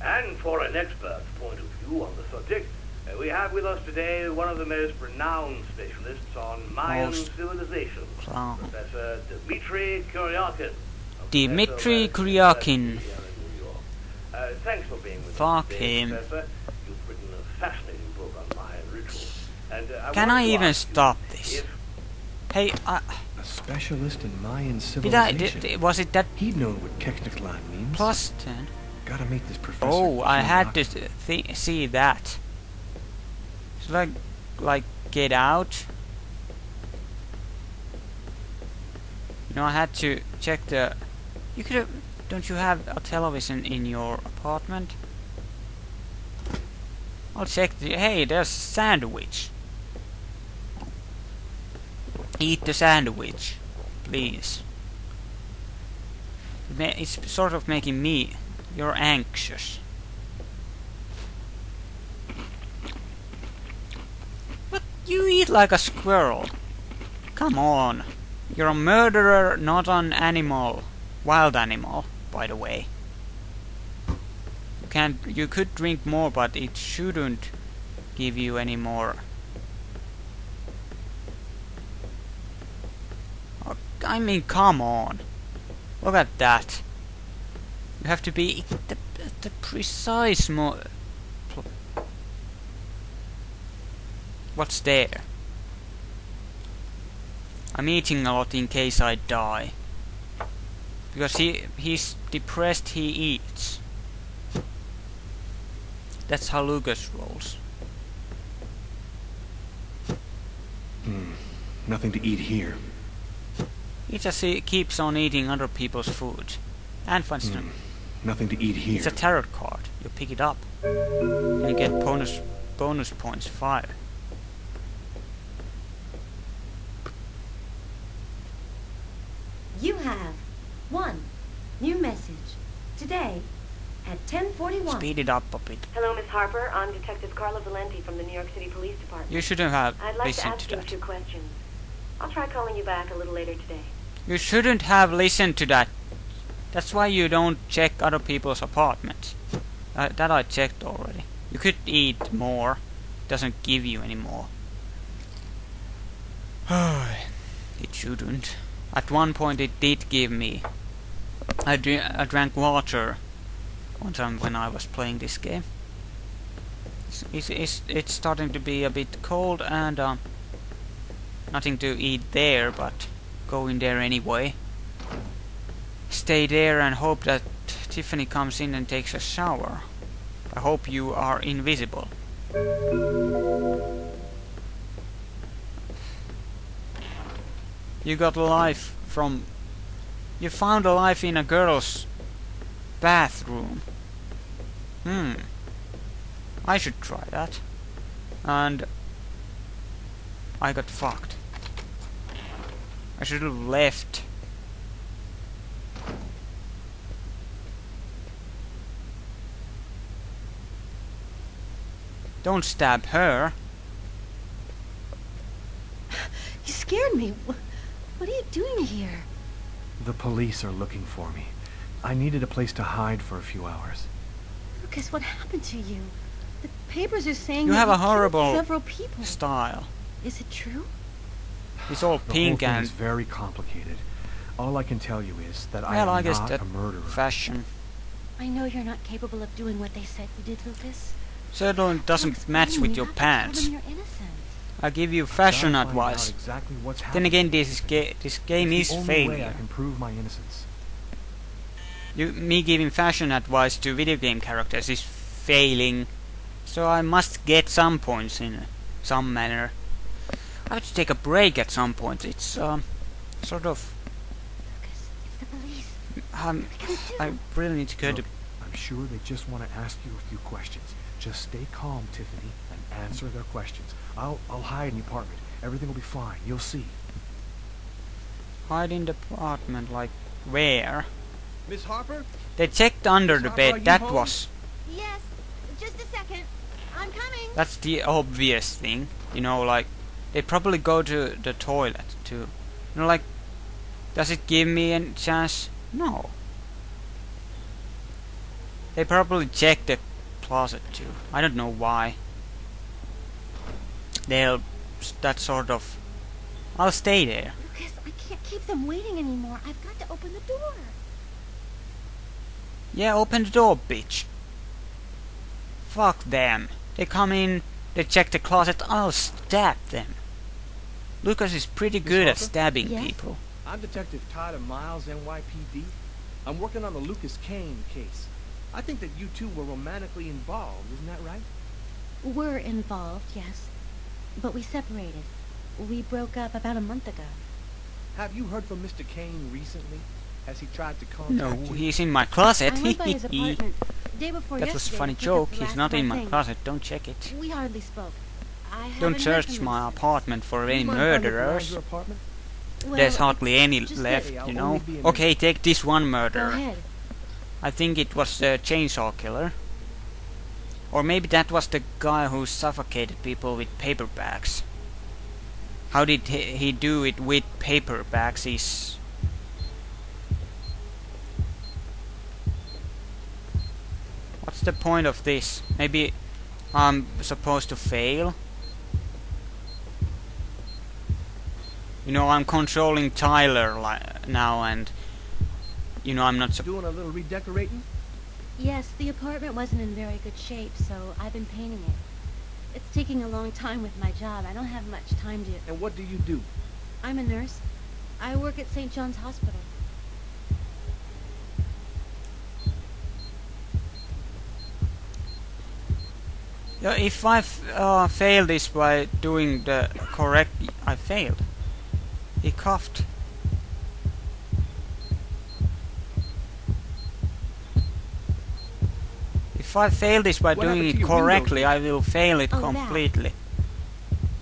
And for an expert's point of view on the subject, we have with us today one of the most renowned specialists on Mayan civilization, Professor Dimitri Kuryakin. Dimitri Kuryakin. Thanks for being with us today, Professor. You've written a fascinating book on Mayan rituals. And, can I even stop this? Hey, a specialist in Mayan civilization. Was it that? He'd known what Keknaklan means. Plus 10. Gotta meet this professor. Oh, I had to see that. Should I, like, get out? You know, I had to check the... You could have... Don't you have a television in your apartment? I'll check the... Hey, there's a sandwich. Eat the sandwich, please. It's sort of making me... You're anxious. But you eat like a squirrel. Come on. You're a murderer, not an animal. Wild animal, by the way. You can't, you could drink more, but it shouldn't give you any more. I mean, come on. Look at that. You have to be at the precise mo... What's there? I'm eating a lot in case I die. Because he's depressed, he eats. That's how Lucas rolls. Nothing to eat here. He just keeps on eating other people's food. And finds them. Nothing to eat here. It's a tarot card. You pick it up. You get bonus points 5. You have 1 new message today at 10:41. Speed it up a bit. Hello, Miss Harper. I'm Detective Carla Valenti from the New York City Police Department. You shouldn't have listened to that. I'd like to ask you 2 questions. I'll try calling you back a little later today. You shouldn't have listened to that. That's why you don't check other people's apartments. That I checked already. You could eat more. It doesn't give you any more. It shouldn't. At one point it did give me. I drank water one time when I was playing this game. It's starting to be a bit cold and nothing to eat there, but go in there anyway. Stay there and hope that Tiffany comes in and takes a shower. I hope you are invisible. You got life from... You found a life in a girl's bathroom. I should try that. And... I got fucked. I should have left. Don't stab her. You scared me. What are you doing here? The police are looking for me. I needed a place to hide for a few hours. Lucas, what happened to you? The papers are saying you have a horrible several people. Style. Is it true? It's all pink and it's very complicated. All I can tell you is that I am not a murderer. Fashion. I know you're not capable of doing what they said you did, Lucas. Certainly doesn't match with your pants. I give you fashion advice. Exactly what's then again, this game is failing. I can prove my innocence. Me giving fashion advice to video game characters is failing, so I must get some points in some manner. I have to take a break at some point. It's sort of. Lucas, it's the police. I really need to go to. I'm sure they just want to ask you a few questions. Just stay calm, Tiffany, and answer their questions. I'll hide in the apartment. Everything will be fine. You'll see. Hide in the apartment, like where? Miss Harper? They checked under the bed. That was. Yes. Just a second. I'm coming. That's the obvious thing, you know. Like they probably go to the toilet too. You know, like does it give me a chance? No. They probably checked the closet too. I don't know why. They'll... that sort of... I'll stay there. Lucas, I can't keep them waiting anymore. I've got to open the door. Yeah, open the door, bitch. Fuck them. They come in, they check the closet, I'll stab them. Lucas is pretty good at stabbing people. I'm Detective Todd Miles, NYPD. I'm working on the Lucas Kane case. I think that you two were romantically involved, isn't that right? We're involved, yes. But we separated. We broke up about a month ago. Have you heard from Mr. Kane recently? Has he tried to contact you? No, he's in my closet. I went by his apartment. Day before that was a funny joke. He's not in my closet. Don't check it. We hardly spoke. I don't search my apartment for any murderers. Well, there's hardly any left, you know. Okay, take this one murderer. I think it was the chainsaw killer. Or maybe that was the guy who suffocated people with paper bags. How did he do it with paper bags? He's... what's the point of this? Maybe I'm supposed to fail? You know, I'm controlling Tyler now, and... you know, I'm not doing a little redecorating? Yes, the apartment wasn't in very good shape, so I've been painting it. It's taking a long time with my job. I don't have much time to... And what do you do? I'm a nurse. I work at St. John's Hospital. Yeah, if I failed this by doing the correct... I failed. He coughed. If I fail this by doing it correctly, I will fail it completely.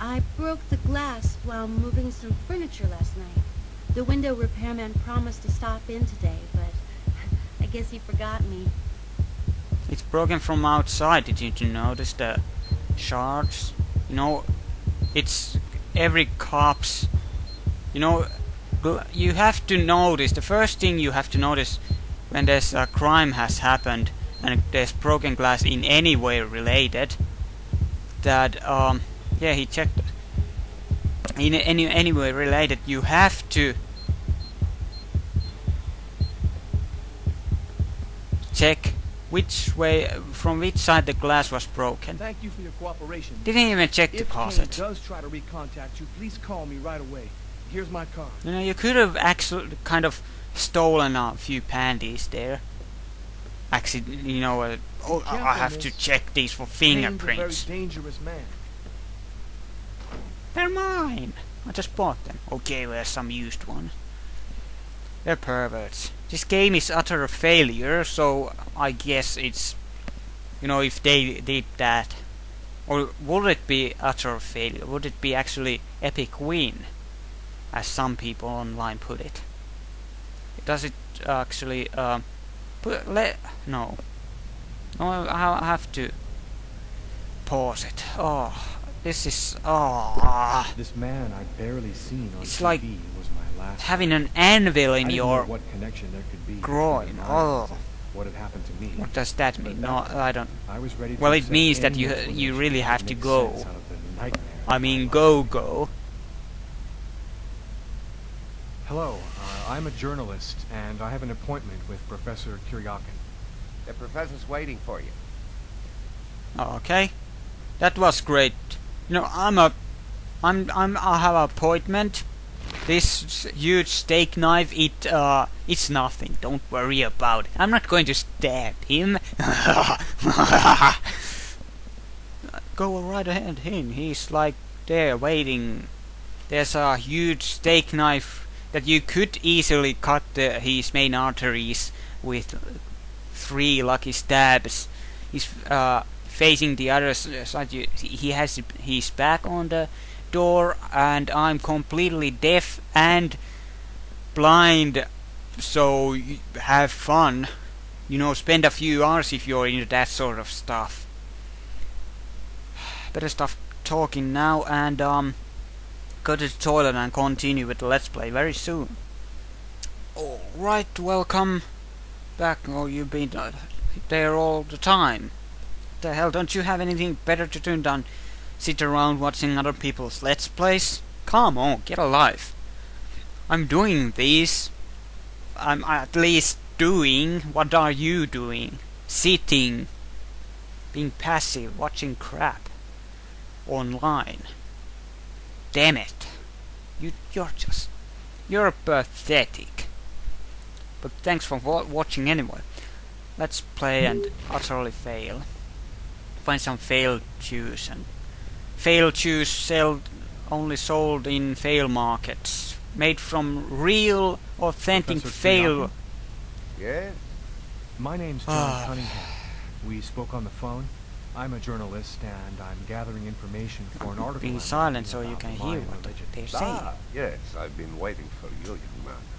I broke the glass while moving some furniture last night. The window repairman promised to stop in today, but I guess he forgot me. It's broken from outside. Did you notice the shards? You know, it's every cop's. You know, you have to notice. The first thing you have to notice when there's a crime has happened, and there's broken glass in any way related, that yeah, he checked in any way related, you have to check which way, from which side the glass was broken. Thank you for your cooperation. Didn't even check the closet. If Kane does try to recontact you, please call me right away. Here's my card. You know, you could have actually kind of stolen a few panties there. Actually, you know, oh, I have to check these for fingerprints. Very dangerous man. They're mine. I just bought them. Okay, there's some used ones. They're perverts. This game is utter failure, so I guess it's... you know, if they did that... or would it be utter failure? Would it be actually epic win? As some people online put it. Does it actually... No, I have to pause it. Oh, this is this man I've barely seen on TV like was my last. Having an anvil in your groin. Oh, what had happened to me? What does that mean? No, I don't. Well, it means that you really have to go. I mean, go. Hello, I'm a journalist, and I have an appointment with Professor Kuryakin. The professor's waiting for you. Okay, that was great. You know, I have an appointment. This huge steak knife, it's nothing. Don't worry about it. I'm not going to stab him. Go right ahead, him. He's like there waiting. There's a huge steak knife that you could easily cut his main arteries with 3 lucky stabs. He's facing the other side. He has his back on the door, and I'm completely deaf and blind, so have fun. You know, spend a few hours if you're into that sort of stuff. Better stop talking now and go to the toilet and continue with the Let's Play very soon. Alright, welcome back. Oh, you've been there all the time. What the hell, don't you have anything better to do than sit around watching other people's Let's Plays? Come on, get a life. I'm doing these. I'm at least doing. What are you doing? Sitting. Being passive, watching crap. Online. Damn it. You're pathetic. But thanks for watching anyway. Let's play and utterly fail. Find some failed shoes and failed shoes only sold in fail markets. Made from real, authentic fail. Yes. My name's John Cunningham. We spoke on the phone. I'm a journalist and I'm gathering information for an article. Be silent so you can hear what they're saying. Ah, yes, I've been waiting for you, young man.